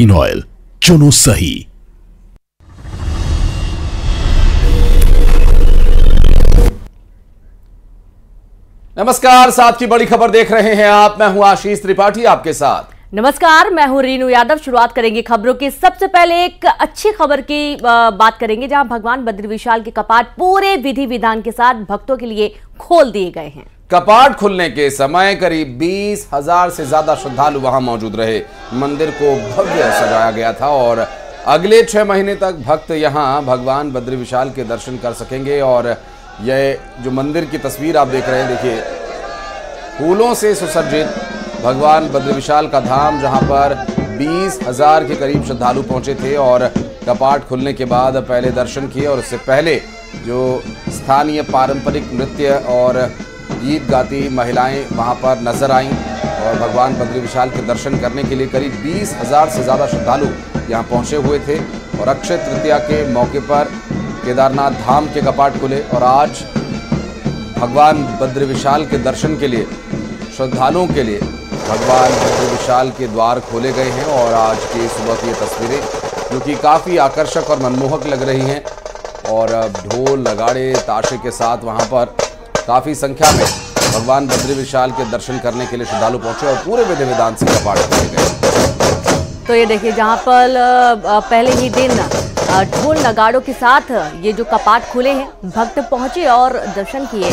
Oil चुनो सही। नमस्कार, साथ की बड़ी खबर देख रहे हैं आप। मैं हूं आशीष त्रिपाठी आपके साथ। नमस्कार, मैं हूं रीनू यादव। शुरुआत करेंगे खबरों की। सबसे पहले एक अच्छी खबर की बात करेंगे, जहां भगवान बद्री विशाल के कपाट पूरे विधि विधान के साथ भक्तों के लिए खोल दिए गए हैं। कपाट खुलने के समय करीब 20,000 से ज्यादा श्रद्धालु वहां मौजूद रहे। मंदिर को भव्य सजाया गया था और अगले 6 महीने तक भक्त यहां भगवान बद्री विशाल के दर्शन कर सकेंगे। और यह जो मंदिर की तस्वीर आप देख रहे हैं, देखिए, फूलों से सुसज्जित भगवान बद्री विशाल का धाम, जहां पर 20,000 के करीब श्रद्धालु पहुंचे थे और कपाट खुलने के बाद पहले दर्शन किए। और उससे पहले जो स्थानीय पारंपरिक नृत्य और गीत गाती महिलाएं वहां पर नजर आईं और भगवान बद्री विशाल के दर्शन करने के लिए करीब 20,000 से ज़्यादा श्रद्धालु यहां पहुंचे हुए थे। और अक्षय तृतीया के मौके पर केदारनाथ धाम के कपाट खुले और आज भगवान बद्री विशाल के दर्शन के लिए श्रद्धालुओं के लिए भगवान बद्री विशाल के द्वार खोले गए हैं। और आज की सुबह की ये तस्वीरें जो कि काफ़ी आकर्षक और मनमोहक लग रही हैं, और ढोल नगाड़े ताशे के साथ वहां पर काफ़ी संख्या में भगवान बद्री विशाल के दर्शन करने के लिए श्रद्धालु पहुंचे और पूरे विधि विधान से कपाट खोले गए। तो ये देखिए, जहाँ पर पहले ही दिन ढोल नगाड़ों के साथ ये जो कपाट खुले हैं, भक्त पहुंचे और दर्शन किए।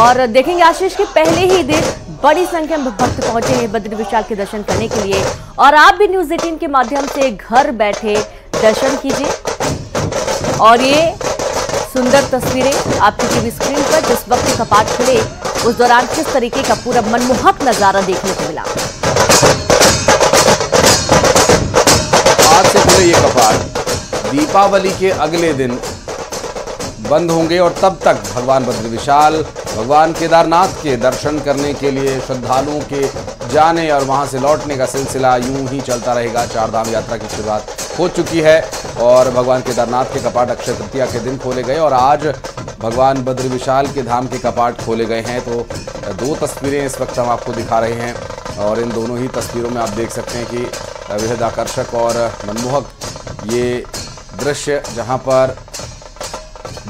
और देखेंगे आशीष के पहले ही दिन बड़ी संख्या में भक्त पहुंचे हैं बद्री विशाल के दर्शन करने के लिए। और आप भी न्यूज 18 के माध्यम से घर बैठे दर्शन कीजिए। और ये सुंदर तस्वीरें आपकी टीवी स्क्रीन पर जिस वक्त कपाट खुले, उस दौरान किस तरीके का पूरा मनमोहक नजारा देखने को मिला। आज से खुले ये कपाट दीपावली के अगले दिन बंद होंगे और तब तक भगवान बद्री विशाल भगवान केदारनाथ के दर्शन करने के लिए श्रद्धालुओं के जाने और वहां से लौटने का सिलसिला यूं ही चलता रहेगा। चारधाम यात्रा की शुरुआत हो चुकी है और भगवान केदारनाथ के कपाट अक्षय तृतीया के दिन खोले गए और आज भगवान बद्री विशाल के धाम के कपाट खोले गए हैं। तो 2 तस्वीरें इस वक्त हम आपको दिखा रहे हैं और इन दोनों ही तस्वीरों में आप देख सकते हैं कि बेहद आकर्षक और मनमोहक ये दृश्य, जहाँ पर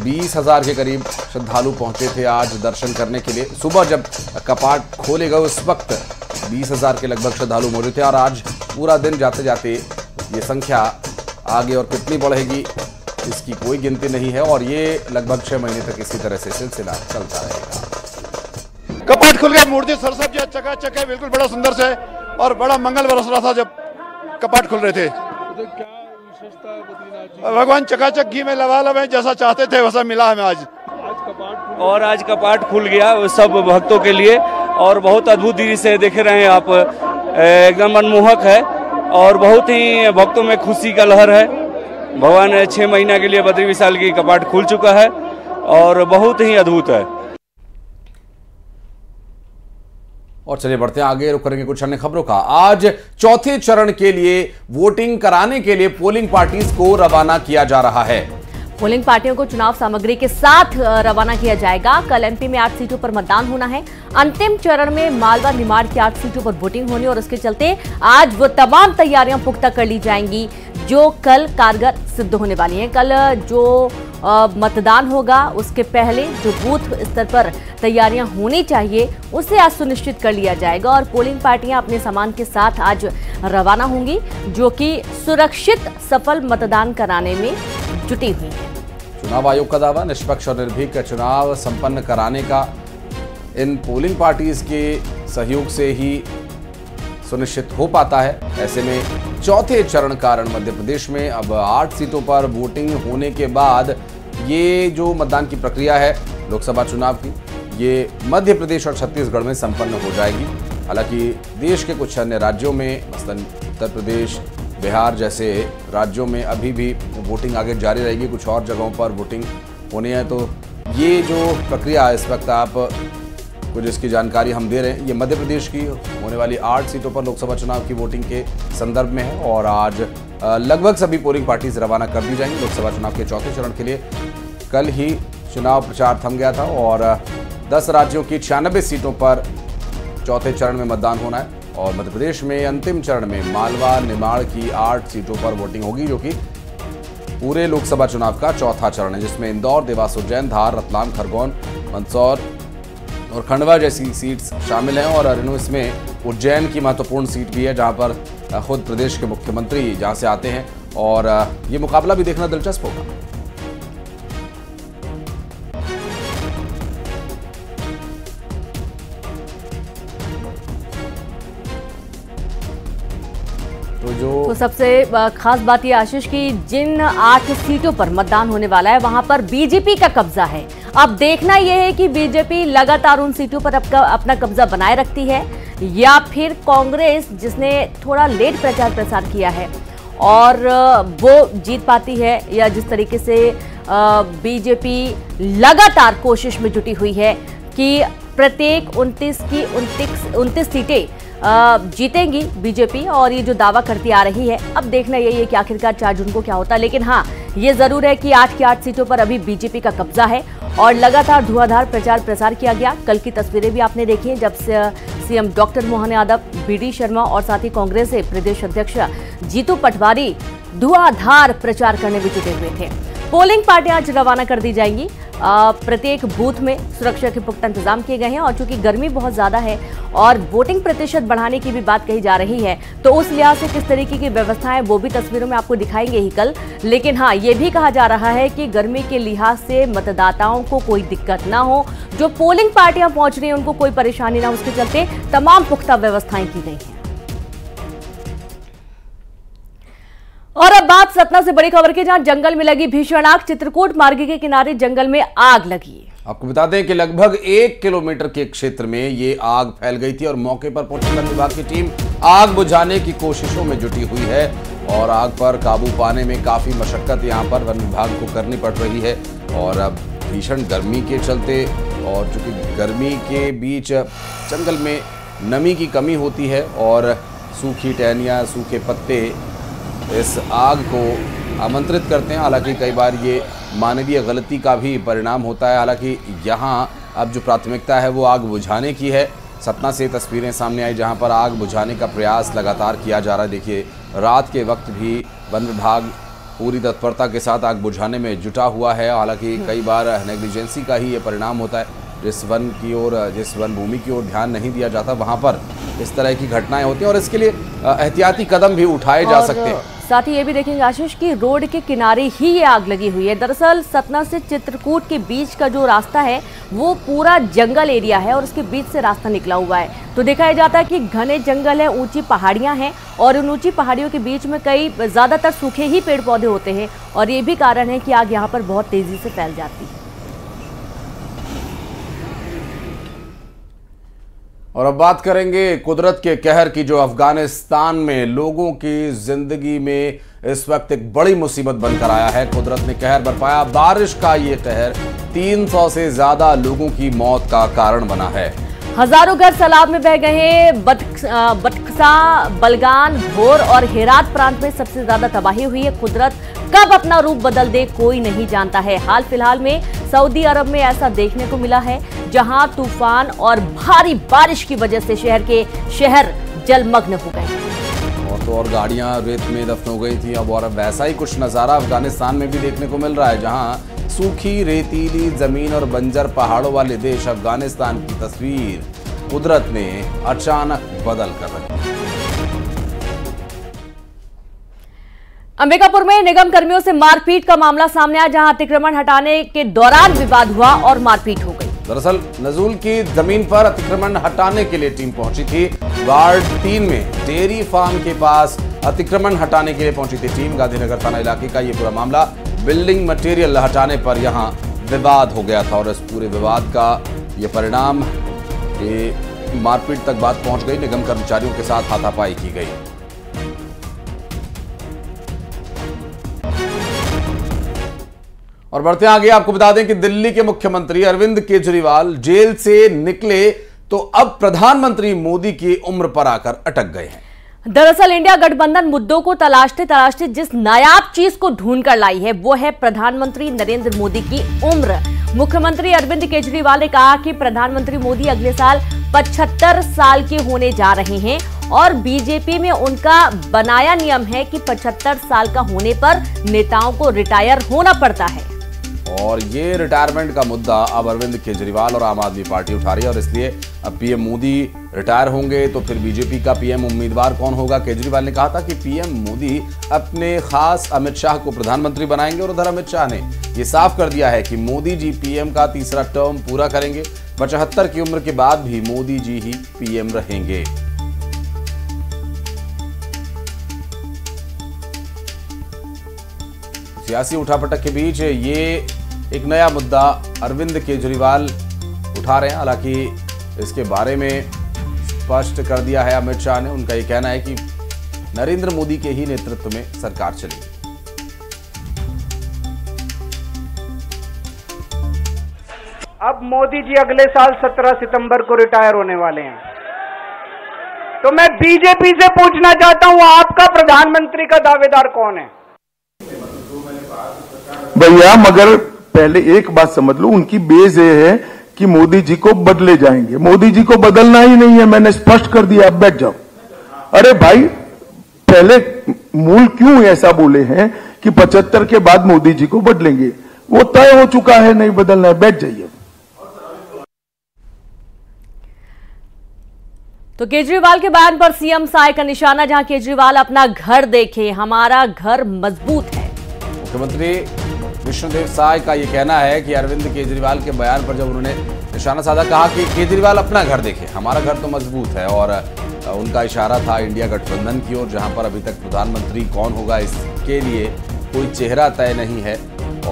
20,000 के करीब श्रद्धालु पहुंचे थे आज दर्शन करने के लिए। सुबह जब कपाट खोले गए उस वक्त 20,000 के लगभग श्रद्धालु मौजूद थे और आज पूरा दिन जाते जाते ये संख्या आगे और कितनी बढ़ेगी इसकी कोई गिनती नहीं है। और ये लगभग 6 महीने तक इसी तरह से सिलसिला चलता रहेगा। कपाट खुल गया, मूर्ति सरस्वती जी चकाचक है, बिल्कुल बड़ा सुंदर से और बड़ा मंगल बरस रहा था जब कपाट खुल रहे थे। भगवान चकाचक घी में लबालब है, जैसा चाहते थे वैसा मिला हमें आज। और आज कपाट खुल गया सब भक्तों के लिए और बहुत अद्भुत दृश्य देख रहे हैं आप, एकदम मनमोहक है और बहुत ही भक्तों में खुशी का लहर है। भगवान 6 महीना के लिए बद्री विशाल की कपाट खुल चुका है और बहुत ही अद्भुत है। और चलिए बढ़ते हैं आगे, रुक करेंगे कुछ अन्य खबरों का। आज चौथे चरण के लिए वोटिंग कराने के लिए पोलिंग पार्टीज को रवाना किया जा रहा है। पोलिंग पार्टियों को चुनाव सामग्री के साथ रवाना किया जाएगा। कल एमपी में 8 सीटों पर मतदान होना है। अंतिम चरण में मालवा निमाड़ की 8 सीटों पर वोटिंग होनी और इसके चलते आज वो तमाम तैयारियां पुख्ता कर ली जाएंगी जो कल कारगर सिद्ध होने वाली हैं। कल जो मतदान होगा उसके पहले जो बूथ स्तर पर तैयारियां होनी चाहिए उसे आज सुनिश्चित कर लिया जाएगा। और पोलिंग पार्टियां अपने सामान के साथ आज रवाना होंगी जो कि सुरक्षित सफल मतदान कराने में जुटी हुई हैं। चुनाव आयोग का दावा, निष्पक्ष और निर्भीक चुनाव संपन्न कराने का इन पोलिंग पार्टीज के सहयोग से ही सुनिश्चित हो पाता है। ऐसे में चौथे चरण कारण मध्य प्रदेश में अब 8 सीटों पर वोटिंग होने के बाद ये जो मतदान की प्रक्रिया है लोकसभा चुनाव की, ये मध्य प्रदेश और छत्तीसगढ़ में संपन्न हो जाएगी। हालांकि देश के कुछ अन्य राज्यों में मसलन उत्तर प्रदेश, बिहार जैसे राज्यों में अभी भी वोटिंग आगे जारी रहेगी। कुछ और जगहों पर वोटिंग होनी है। तो ये जो प्रक्रिया इस वक्त आप कुछ इसकी जानकारी हम दे रहे हैं, ये मध्य प्रदेश की होने वाली 8 सीटों पर लोकसभा चुनाव की वोटिंग के संदर्भ में है। और आज लगभग सभी पोलिंग पार्टीज रवाना कर दी जाएंगी। लोकसभा चुनाव के चौथे चरण के लिए कल ही चुनाव प्रचार थम गया था और 10 राज्यों की 96 सीटों पर चौथे चरण में मतदान होना है। और मध्य प्रदेश में अंतिम चरण में मालवा निमाड़ की 8 सीटों पर वोटिंग होगी, जो कि पूरे लोकसभा चुनाव का चौथा चरण है, जिसमें इंदौर, देवास, उज्जैन, धार, रतलाम, खरगोन, मंदसौर और खंडवा जैसी सीट्स शामिल हैं। और इसमें उज्जैन की महत्वपूर्ण सीट भी है, जहां पर खुद प्रदेश के मुख्यमंत्री जहां से आते हैं, और ये मुकाबला भी देखना दिलचस्प होगा। तो सबसे खास बात ये आशीष की जिन 8 सीटों पर मतदान होने वाला है वहां पर बीजेपी का कब्जा है। अब देखना यह है कि बीजेपी लगातार उन सीटों पर अपना कब्जा बनाए रखती है या फिर कांग्रेस, जिसने थोड़ा लेट प्रचार प्रसार किया है, और वो जीत पाती है, या जिस तरीके से बीजेपी लगातार कोशिश में जुटी हुई है कि प्रत्येक 29 सीटें जीतेंगी बीजेपी, और ये जो दावा करती आ रही है। अब देखना यही है कि आखिरकार 4 जून को क्या होता है, लेकिन हाँ ये ज़रूर है कि 8 की 8 सीटों पर अभी बीजेपी का कब्जा है और लगातार धुआंधार प्रचार प्रसार किया गया। कल की तस्वीरें भी आपने देखी हैं, जब CM doctor Mohan Yadav, BD Sharma और साथ ही कांग्रेस के प्रदेश अध्यक्ष जीतू पटवारी धुआंधार प्रचार करने में जुटे हुए थे। पोलिंग पार्टियां आज रवाना कर दी जाएंगी। प्रत्येक बूथ में सुरक्षा के पुख्ता इंतजाम किए गए हैं, और चूंकि गर्मी बहुत ज़्यादा है और वोटिंग प्रतिशत बढ़ाने की भी बात कही जा रही है, तो उस लिहाज से किस तरीके की व्यवस्थाएं, वो भी तस्वीरों में आपको दिखाएंगे ही कल। लेकिन हाँ ये भी कहा जा रहा है कि गर्मी के लिहाज से मतदाताओं को कोई दिक्कत ना हो, जो पोलिंग पार्टियां पहुंच रही हैं उनको कोई परेशानी ना हो, उसके चलते तमाम पुख्ता व्यवस्थाएं की गई हैं। और अब बात सतना से बड़ी खबर की, जहां जंगल में लगी भीषण आग। चित्रकूट मार्ग के किनारे जंगल में आग लगी। आपको बता दें कि लगभग 1 किलोमीटर के क्षेत्र में ये आग फैल गई थी, और मौके पर पहुंची वन विभाग की टीम आग बुझाने की कोशिशों में जुटी हुई है, और आग पर काबू पाने में काफी मशक्कत यहां पर वन विभाग को करनी पड़ रही है। और अब भीषण गर्मी के चलते, और चूंकि गर्मी के बीच जंगल में नमी की कमी होती है और सूखी टहनियाँ, सूखे पत्ते इस आग को आमंत्रित करते हैं। हालांकि कई बार ये मानवीय गलती का भी परिणाम होता है। हालांकि यहाँ अब जो प्राथमिकता है वो आग बुझाने की है। सतना से तस्वीरें सामने आई जहाँ पर आग बुझाने का प्रयास लगातार किया जा रहा है। देखिए रात के वक्त भी वन विभाग पूरी तत्परता के साथ आग बुझाने में जुटा हुआ है। हालांकि कई बार नेग्लिजेंसी का ही ये परिणाम होता है, जिस वन भूमि की ओर ध्यान नहीं दिया जाता वहाँ पर इस तरह की घटनाएं होती हैं, और इसके लिए एहतियाती कदम भी उठाए जा सकते हैं। साथ ही ये भी देखेंगे आशीष कि रोड के किनारे ही ये आग लगी हुई है। दरअसल सतना से चित्रकूट के बीच का जो रास्ता है वो पूरा जंगल एरिया है, और उसके बीच से रास्ता निकला हुआ है। तो देखा जाता है कि घने जंगल है, ऊंची पहाड़ियां हैं, और उन ऊंची पहाड़ियों के बीच में कई ज़्यादातर सूखे ही पेड़ पौधे होते हैं, और ये भी कारण है कि आग यहाँ पर बहुत तेज़ी से फैल जाती है। और अब बात करेंगे कुदरत के कहर की, जो अफगानिस्तान में लोगों की जिंदगी में इस वक्त एक बड़ी मुसीबत बनकर आया है। कुदरत ने कहर बरपाया। बारिश का ये कहर 300 से ज्यादा लोगों की मौत का कारण बना है। हजारों घर सैलाब में बह गए हैं। बटकसा, बलगान, भोर और हेरात प्रांत में सबसे ज्यादा तबाही हुई है। कुदरत कब अपना रूप बदल दे कोई नहीं जानता है। हाल फिलहाल में सऊदी अरब में ऐसा देखने को मिला है, जहां तूफान और भारी बारिश की वजह से शहर जलमग्न हो गए, और तो और गाड़ियां रेत में दफन हो गई थी। अब और वैसा ही कुछ नज़ारा अफगानिस्तान में भी देखने को मिल रहा है, जहां सूखी रेतीली जमीन और बंजर पहाड़ों वाले देश अफगानिस्तान की तस्वीर कुदरत ने अचानक बदल कर रखी। अंबिकापुर में निगम कर्मियों से मारपीट का मामला सामने आया, जहां अतिक्रमण हटाने के दौरान विवाद हुआ और मारपीट हो गई। दरअसल नजूल की जमीन पर अतिक्रमण हटाने के लिए टीम पहुंची थी। वार्ड 3 में डेयरी फार्म के पास अतिक्रमण हटाने के लिए पहुंची थी टीम। गांधीनगर थाना इलाके का ये पूरा मामला, बिल्डिंग मटेरियल हटाने पर यहाँ विवाद हो गया था, और इस पूरे विवाद का ये परिणाम मारपीट तक बात पहुंच गई। निगम कर्मचारियों के साथ हाथापाई की गई। और बढ़ते आगे, आपको बता दें कि दिल्ली के मुख्यमंत्री अरविंद केजरीवाल जेल से निकले तो अब प्रधानमंत्री मोदी की उम्र पर आकर अटक गए हैं। दरअसल इंडिया गठबंधन मुद्दों को तलाशते तलाशते जिस नायाब चीज को ढूंढ कर लाई है, वो है प्रधानमंत्री नरेंद्र मोदी की उम्र। मुख्यमंत्री अरविंद केजरीवाल ने कहा कि प्रधानमंत्री मोदी अगले साल 75 साल के होने जा रहे हैं और बीजेपी में उनका बनाया नियम है कि 75 साल का होने पर नेताओं को रिटायर होना पड़ता है। और ये रिटायरमेंट का मुद्दा अब अरविंद केजरीवाल और आम आदमी पार्टी उठा रही है और इसलिए अब पीएम मोदी रिटायर होंगे तो फिर बीजेपी का पीएम उम्मीदवार कौन होगा। केजरीवाल ने कहा था कि पीएम मोदी अपने खास अमित शाह को प्रधानमंत्री बनाएंगे और उधर अमित शाह ने ये साफ कर दिया है कि मोदी जी पीएम का तीसरा टर्म पूरा करेंगे। 75 की उम्र के बाद भी मोदी जी ही पीएम रहेंगे। सियासी उठापटक के बीच ये एक नया मुद्दा अरविंद केजरीवाल उठा रहे हैं। हालांकि इसके बारे में स्पष्ट कर दिया है अमित शाह ने। उनका ये कहना है कि नरेंद्र मोदी के ही नेतृत्व में सरकार चलेगी। अब मोदी जी अगले साल 17 सितंबर को रिटायर होने वाले हैं, तो मैं बीजेपी से पूछना चाहता हूं, आपका प्रधानमंत्री का दावेदार कौन है? भैया मगर पहले एक बात समझ लो, उनकी बेस ये है कि मोदी जी को बदले जाएंगे। मोदी जी को बदलना ही नहीं है, मैंने स्पष्ट कर दिया, आप बैठ जाओ। अरे भाई पहले मूल क्यों ऐसा बोले हैं कि 75 के बाद मोदी जी को बदलेंगे, वो तय हो चुका है, नहीं बदलना है, बैठ जाइए। तो केजरीवाल के बयान पर सीएम साय का निशाना, जहां केजरीवाल अपना घर देखे, हमारा घर मजबूत है। मुख्यमंत्री विष्णु देव साय का ये कहना है कि अरविंद केजरीवाल के बयान पर जब उन्होंने निशाना साधा, कहा कि केजरीवाल अपना घर देखे, हमारा घर तो मजबूत है। और उनका इशारा था इंडिया गठबंधन की ओर, जहां पर अभी तक प्रधानमंत्री कौन होगा इसके लिए कोई चेहरा तय नहीं है।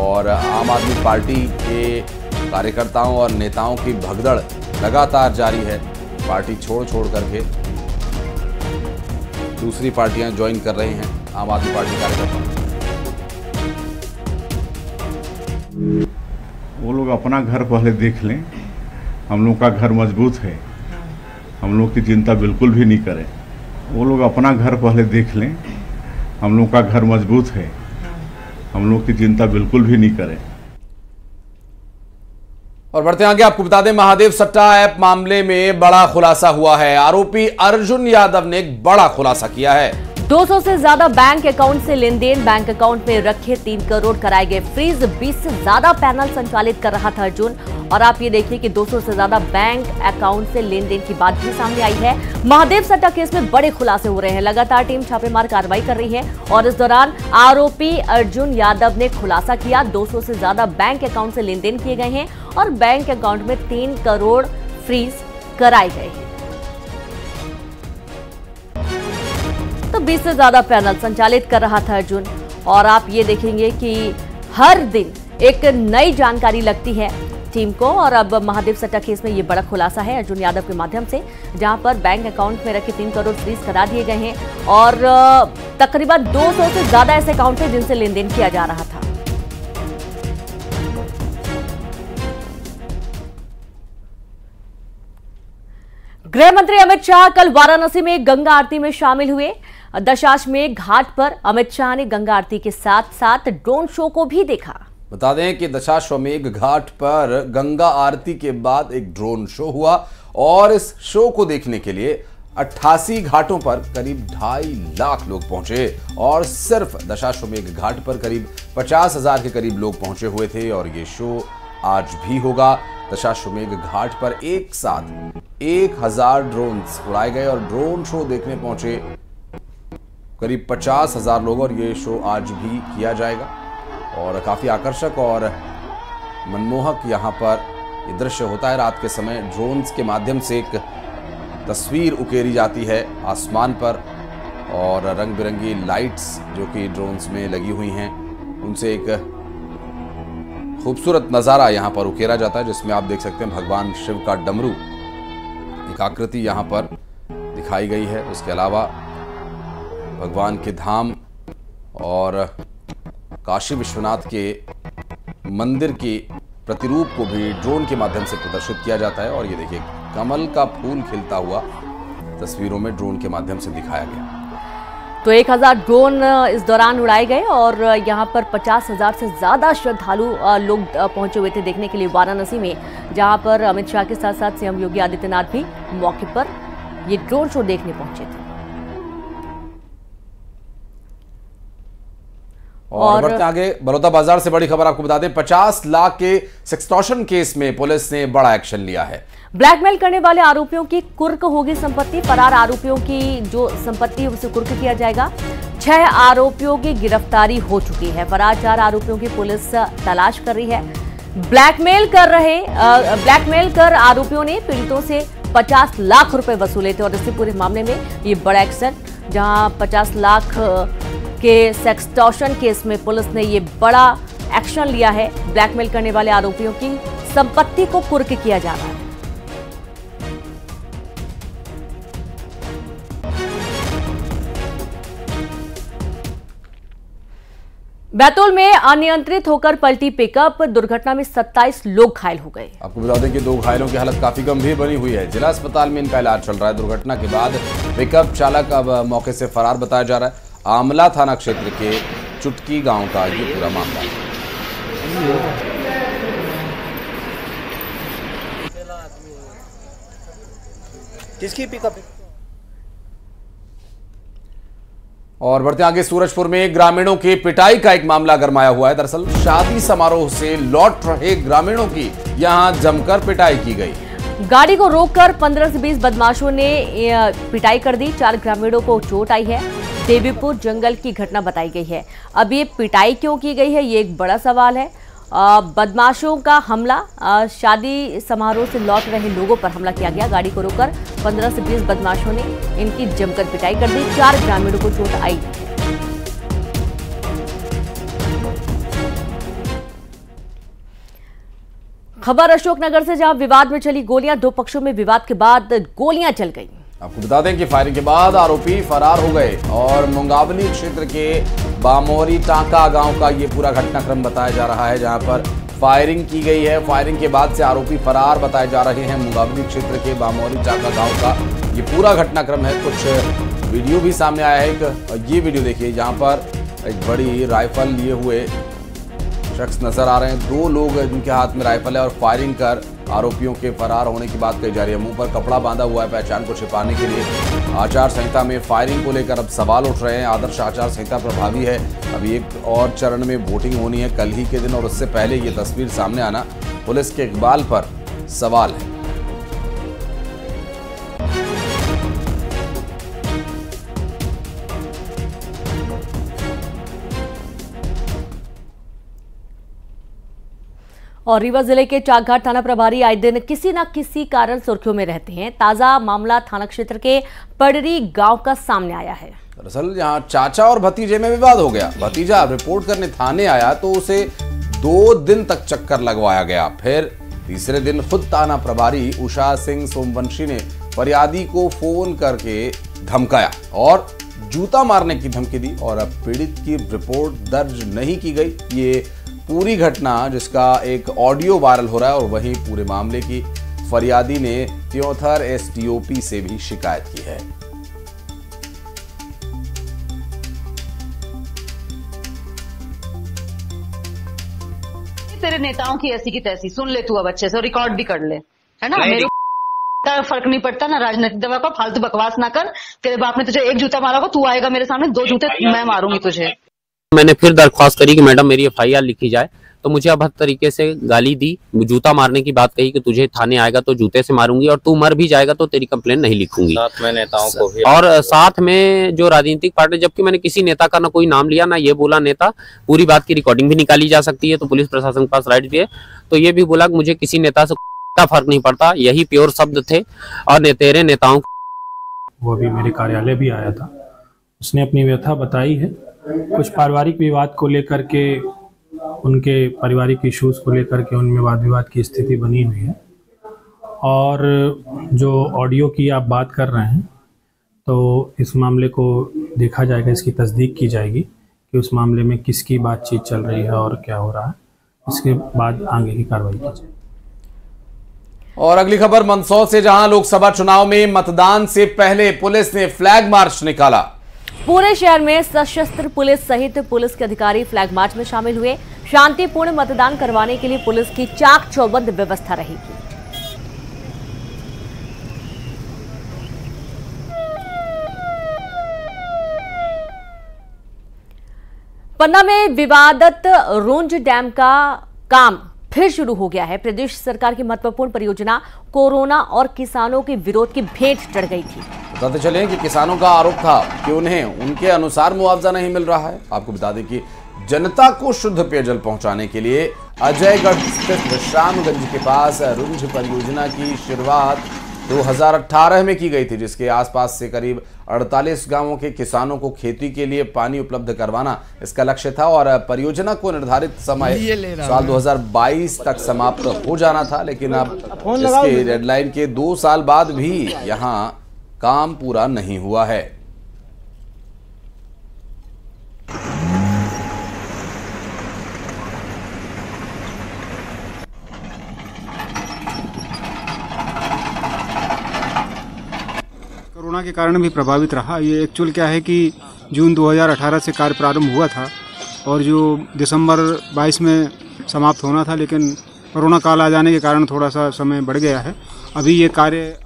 और आम आदमी पार्टी के कार्यकर्ताओं और नेताओं की भगदड़ लगातार जारी है। पार्टी छोड़ करके दूसरी पार्टियां ज्वाइन कर रही हैं आम आदमी पार्टी कार्यकर्ता। वो लोग अपना घर पहले देख लें, हम लोग का घर मजबूत है, हम लोग की चिंता बिल्कुल भी नहीं करें। वो लोग अपना घर पहले देख लें, हम लोग का घर मजबूत है, हम लोग की चिंता बिल्कुल भी नहीं करें। और बढ़ते आगे, आपको बता दें महादेव सट्टा ऐप मामले में बड़ा खुलासा हुआ है। आरोपी अर्जुन यादव ने एक बड़ा खुलासा किया है। 200 से ज्यादा बैंक अकाउंट से लेनदेन, बैंक अकाउंट में रखे 3 करोड़, कराए गए फ्रीज, 20 से ज्यादा पैनल संचालित कर रहा था अर्जुन। और आप ये देखिए कि 200 से ज्यादा बैंक अकाउंट से लेनदेन की बात भी सामने आई है। महादेव सट्टा केस में बड़े खुलासे हो रहे हैं, लगातार टीम छापेमार कार्रवाई कर रही है। और इस दौरान आरोपी अर्जुन यादव ने खुलासा किया, 200 से ज्यादा बैंक अकाउंट से लेनदेन किए गए हैं और बैंक अकाउंट में 3 करोड़ फ्रीज कराए गए हैं, तो 20 से ज्यादा पैनल संचालित कर रहा था अर्जुन। और आप ये देखेंगे कि हर दिन एक नई जानकारी लगती है टीम को। और अब महादेव सट्टा केस में ये बड़ा खुलासा है अर्जुन यादव के माध्यम से, जहां पर बैंक अकाउंट में रखे 3 करोड़ फ्रीज करा दिए गए हैं। और तकरीबन 200 से ज्यादा ऐसे अकाउंट है जिनसे लेन देन किया जा रहा था। गृह मंत्री अमित शाह कल वाराणसी में गंगा आरती में शामिल हुए। दशाश्वमेध घाट पर अमित शाह ने गंगा आरती के साथ साथ ड्रोन शो को भी देखा। बता दें कि दशाश्वमेध घाट पर गंगा आरती के बाद एक ड्रोन शो हुआ और इस शो को देखने के लिए 88 घाटों पर करीब 2.5 लाख लोग पहुंचे। और सिर्फ दशाश्वमेध घाट पर करीब 50,000 के करीब लोग पहुंचे हुए थे। और ये शो आज भी होगा। दशाश्वमेध घाट पर एक साथ 1000 ड्रोन उड़ाए गए और ड्रोन शो देखने पहुंचे करीब 50,000 लोग। और ये शो आज भी किया जाएगा और काफ़ी आकर्षक और मनमोहक यहाँ पर ये दृश्य होता है। रात के समय ड्रोन्स के माध्यम से एक तस्वीर उकेरी जाती है आसमान पर और रंग बिरंगी लाइट्स जो कि ड्रोन्स में लगी हुई हैं उनसे एक खूबसूरत नज़ारा यहाँ पर उकेरा जाता है, जिसमें आप देख सकते हैं भगवान शिव का डमरू, एक आकृति यहाँ पर दिखाई गई है। उसके अलावा भगवान के धाम और काशी विश्वनाथ के मंदिर के प्रतिरूप को भी ड्रोन के माध्यम से प्रदर्शित किया जाता है। और ये देखिए कमल का फूल खिलता हुआ तस्वीरों में ड्रोन के माध्यम से दिखाया गया। तो 1000 ड्रोन इस दौरान उड़ाए गए और यहाँ पर 50,000 से ज़्यादा श्रद्धालु लोग पहुँचे हुए थे देखने के लिए वाराणसी में, जहाँ पर अमित शाह के साथ साथ सीएम योगी आदित्यनाथ भी मौके पर ये ड्रोन शो देखने पहुँचे थे। और आगे बड़ौदा बाजार से बड़ी खबर आपको बता दें, 50 लाख के सेक्सटॉर्शन केस में पुलिस ने बड़ा एक्शन लिया है। ब्लैकमेल करने वाले आरोपियों की कुर्क होगी संपत्ति, फरार आरोपियों की जो संपत्ति है उसे कुर्क किया जाएगा। 6 आरोपियों की गिरफ्तारी हो चुकी है, फरार 4 आरोपियों की पुलिस तलाश कर रही है। ब्लैकमेल कर आरोपियों ने पीड़ितों से 50 लाख रुपए वसूले थे और इससे पूरे मामले में ये बड़ा एक्शन, जहाँ 50 लाख के सेक्सटॉर्शन केस में पुलिस ने ये बड़ा एक्शन लिया है। ब्लैकमेल करने वाले आरोपियों की संपत्ति को कुर्क किया जा रहा है। बैतूल में अनियंत्रित होकर पलटी पिकअप, दुर्घटना में 27 लोग घायल हो गए। आपको बता दें कि 2 घायलों की हालत काफी गंभीर बनी हुई है, जिला अस्पताल में इनका इलाज चल रहा है। दुर्घटना के बाद पिकअप चालक अब मौके से फरार बताया जा रहा है। आमला थाना क्षेत्र के चुटकी गांव का ये पूरा मामला है। किसकी पिकअप? और बढ़ते आगे, सूरजपुर में ग्रामीणों की पिटाई का एक मामला गरमाया हुआ है। दरअसल शादी समारोह से लौट रहे ग्रामीणों की यहां जमकर पिटाई की गई। गाड़ी को रोककर 15 से 20 बदमाशों ने पिटाई कर दी। 4 ग्रामीणों को चोट आई है। देवीपुर जंगल की घटना बताई गई है। अब ये पिटाई क्यों की गई है, ये एक बड़ा सवाल है। बदमाशों का हमला, शादी समारोह से लौट रहे लोगों पर हमला किया गया। गाड़ी को रोककर 15 से 20 बदमाशों ने इनकी जमकर पिटाई कर दी। 4 ग्रामीणों को चोट आई। खबर अशोकनगर से, जहां विवाद में चली गोलियां। 2 पक्षों में विवाद के बाद गोलियां चल गई। आपको बता दें कि फायरिंग के बाद आरोपी फरार हो गए और मुंगावली क्षेत्र के बामोरी टाका गांव का ये पूरा घटनाक्रम बताया जा रहा है, जहां पर फायरिंग की गई है। फायरिंग के बाद से आरोपी फरार बताए जा रहे हैं। मुंगावली क्षेत्र के बामोरी टाका गांव का ये पूरा घटनाक्रम है। कुछ वीडियो भी सामने आया है। एक ये वीडियो देखिए, जहाँ पर एक बड़ी राइफल लिए हुए शख्स नजर आ रहे हैं। 2 लोग जिनके हाथ में राइफल है और फायरिंग कर आरोपियों के फरार होने की बात कही जा रही है। मुंह पर कपड़ा बांधा हुआ है, पहचान को छिपाने के लिए। आचार संहिता में फायरिंग को लेकर अब सवाल उठ रहे हैं। आदर्श आचार संहिता प्रभावी है। अभी एक और चरण में वोटिंग होनी है कल ही के दिन, और उससे पहले ये तस्वीर सामने आना पुलिस के इकबाल पर सवाल है। और रीवा जिले के चाकघाट थाना प्रभारी आए दिन किसी न किसी कारण सुर्खियों में रहते हैं। ताजा मामला थाना क्षेत्र के पड़री गांव का सामने आया है। दरअसल यहां चाचा और भतीजे में विवाद हो गया। भतीजा रिपोर्ट करने थाने आया तो उसे 2 दिन तक चक्कर लगवाया गया। फिर तीसरे दिन खुद थाना प्रभारी उषा सिंह सोमवंशी ने फरियादी को फोन करके धमकाया और जूता मारने की धमकी दी, और अब पीड़ित की रिपोर्ट दर्ज नहीं की गई। ये पूरी घटना जिसका एक ऑडियो वायरल हो रहा है, और वहीं पूरे मामले की फरियादी ने त्योथर एसडीओपी से भी शिकायत की है। तेरे नेताओं की ऐसी की तैसी सुन ले तू अब अच्छे से, और रिकॉर्ड भी कर ले, है ना। मेरे का फर्क नहीं पड़ता ना राजनीतिक दवा का, फालतू बकवास ना कर। तेरे बाप ने तुझे एक जूता मारा होगा, तू आएगा मेरे सामने 2 जूते मैं मारूंगी तुझे। मैंने फिर दरख्वास्त करी कि मैडम मेरी एफआईआर लिखी जाए, तो मुझे अब हद तरीके से गाली दी, जूता मारने की बात कही कि तुझे थाने आएगा तो जूते से मारूंगी, और तू मर भी जाएगा तो तेरी कंप्लेन नहीं लिखूंगी। साथ में नेताओं को भी, और साथ में जो राजनीतिक पार्टी, जबकि मैंने किसी नेता का ना कोई नाम लिया ना ये बोला नेता। पूरी बात की रिकॉर्डिंग भी निकाली जा सकती है, तो पुलिस प्रशासन के पास राइट भी है। तो ये भी बोला कि मुझे किसी नेता से फर्क नहीं पड़ता, यही प्योर शब्द थे। और तेरे नेताओं वो भी मेरे कार्यालय भी आया था, उसने अपनी व्यथा बताई है। कुछ पारिवारिक विवाद को लेकर के, उनके पारिवारिक इश्यूज को लेकर के उनमें वाद विवाद की स्थिति बनी हुई है। और जो ऑडियो की आप बात कर रहे हैं, तो इस मामले को देखा जाएगा, इसकी तस्दीक की जाएगी कि उस मामले में किसकी बातचीत चल रही है और क्या हो रहा है। इसके बाद आगे की कार्रवाई की जाएगी। और अगली खबर मंदसौर से, जहां लोकसभा चुनाव में मतदान से पहले पुलिस ने फ्लैग मार्च निकाला। पूरे शहर में सशस्त्र पुलिस सहित पुलिस के अधिकारी फ्लैग मार्च में शामिल हुए। शांतिपूर्ण मतदान करवाने के लिए पुलिस की चाक चौबंद व्यवस्था रहेगी। पन्ना में विवादित रोंज डैम का काम फिर शुरू हो गया है। प्रदेश सरकार की महत्वपूर्ण परियोजना कोरोना और किसानों के विरोध की भेंट चढ़ गई थी। बताते चले कि किसानों का आरोप था कि उन्हें उनके अनुसार मुआवजा नहीं मिल रहा है। आपको बता दें कि जनता को शुद्ध पेयजल पहुंचाने के लिए अजयगढ़ स्थित विश्रामगंज के पास रुंझ परियोजना की शुरुआत 2018 में की गई थी, जिसके आसपास से करीब 48 गांवों के किसानों को खेती के लिए पानी उपलब्ध करवाना इसका लक्ष्य था और परियोजना को निर्धारित समय साल 2022 तक समाप्त हो जाना था, लेकिन अब इसके डेडलाइन के 2 साल बाद भी यहां काम पूरा नहीं हुआ है। कोरोना के कारण भी प्रभावित रहा। ये एक्चुअल क्या है कि जून 2018 से कार्य प्रारंभ हुआ था और जो दिसंबर 22 में समाप्त होना था, लेकिन कोरोना काल आ जाने के कारण थोड़ा सा समय बढ़ गया है। अभी ये कार्य।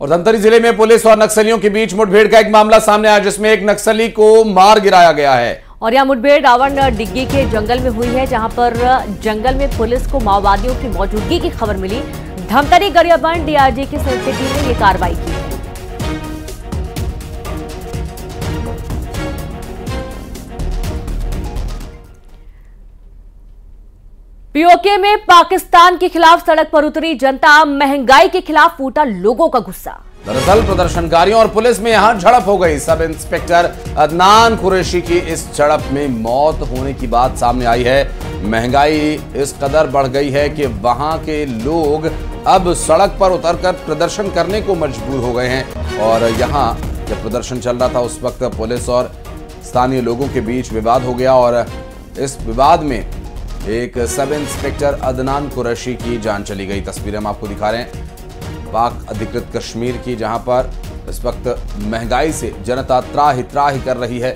और धमतरी जिले में पुलिस और नक्सलियों के बीच मुठभेड़ का एक मामला सामने आया, जिसमें एक नक्सली को मार गिराया गया है। और यह मुठभेड़ रावण डिग्गी के जंगल में हुई है, जहाँ पर जंगल में पुलिस को माओवादियों की मौजूदगी की खबर मिली। धमतरी गरियाबंद डीआरजी की संयुक्त टीम ने यह कार्रवाई की। पीओके में पाकिस्तान के खिलाफ सड़क पर उतरी जनता, महंगाई के खिलाफ फूटा लोगों का गुस्सा। दरअसल प्रदर्शनकारियों और पुलिस में यहां झड़प हो गई। सब इंस्पेक्टर अदनान कुरैशी की इस झड़प में मौत होने की बात सामने आई है। महंगाई इस कदर बढ़ गई है कि वहां के लोग अब सड़क पर उतरकर प्रदर्शन करने को मजबूर हो गए हैं। और यहां जब प्रदर्शन चल रहा था उस वक्त पुलिस और स्थानीय लोगों के बीच विवाद हो गया और इस विवाद में एक सब इंस्पेक्टर अदनान कुरैशी की जान चली गई। तस्वीरें हम आपको दिखा रहे हैं पाक अधिकृत कश्मीर की, जहां पर इस वक्त महंगाई से जनता त्राहि त्राहि कर रही है।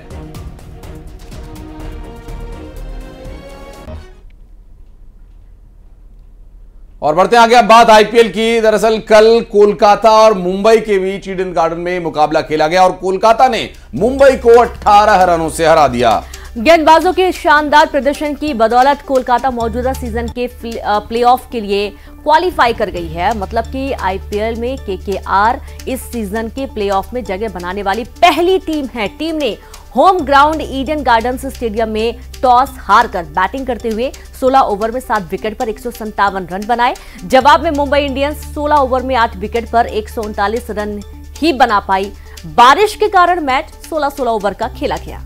और बढ़ते आगे अब बात आईपीएल की। दरअसल कल कोलकाता और मुंबई के बीच ईडन गार्डन में मुकाबला खेला गया और कोलकाता ने मुंबई को 18 रनों से हरा दिया। गेंदबाजों के शानदार प्रदर्शन की बदौलत कोलकाता मौजूदा सीजन के प्लेऑफ के लिए क्वालिफाई कर गई है। मतलब कि आईपीएल में केकेआर इस सीजन के प्लेऑफ में जगह बनाने वाली पहली टीम है। टीम ने home ground Eden Gardens stadium में टॉस हारकर बैटिंग करते हुए 16 ओवर में 7 विकेट पर 157 रन बनाए। जवाब में मुंबई इंडियंस 16 ओवर में 8 विकेट पर 139 रन ही बना पाई। बारिश के कारण मैच 16-16 ओवर का खेला गया।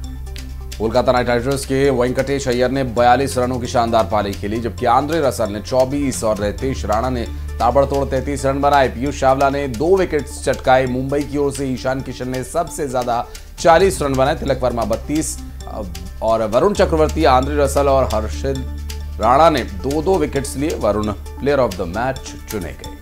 कोलकाता नाइट राइडर्स के वेंकटेश अय्यर ने 42 रनों की शानदार पारी खेली, जबकि आंद्रे रसल ने 24 और रितेश राणा ने ताबड़तोड़ 33 रन बनाए। पीयूष चावला ने 2 विकेट्स चटकाए। मुंबई की ओर से ईशान किशन ने सबसे ज्यादा 40 रन बनाए। तिलक वर्मा 32 और वरुण चक्रवर्ती, आंद्रे रसल और हर्षिल राणा ने 2-2 विकेट्स लिए। Varun player of the match चुने गए।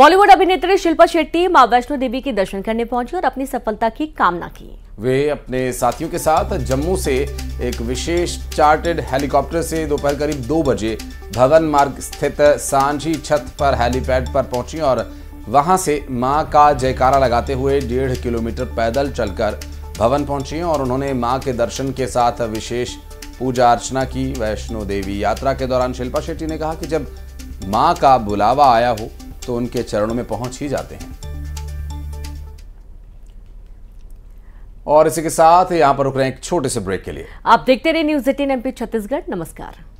बॉलीवुड अभिनेत्री शिल्पा शेट्टी मां वैष्णो देवी के दर्शन करने पहुंची और अपनी सफलता की कामना की। वे अपने साथियों के साथ जम्मू से एक विशेष चार्टर्ड हेलीकॉप्टर से दोपहर करीब 2 बजे भवन मार्ग स्थित सांझी छत पर हेलीपैड पर पहुंची और वहां से मां का जयकारा लगाते हुए 1.5 किलोमीटर पैदल चलकर भवन पहुंची और उन्होंने मां के दर्शन के साथ विशेष पूजा अर्चना की। वैष्णो देवी यात्रा के दौरान शिल्पा शेट्टी ने कहा कि जब माँ का बुलावा आया हो तो उनके चरणों में पहुंच ही जाते हैं। और इसी के साथ यहां पर रुक रहे हैं एक छोटे से ब्रेक के लिए। आप देखते रहिए न्यूज़ 18 MP छत्तीसगढ़। नमस्कार।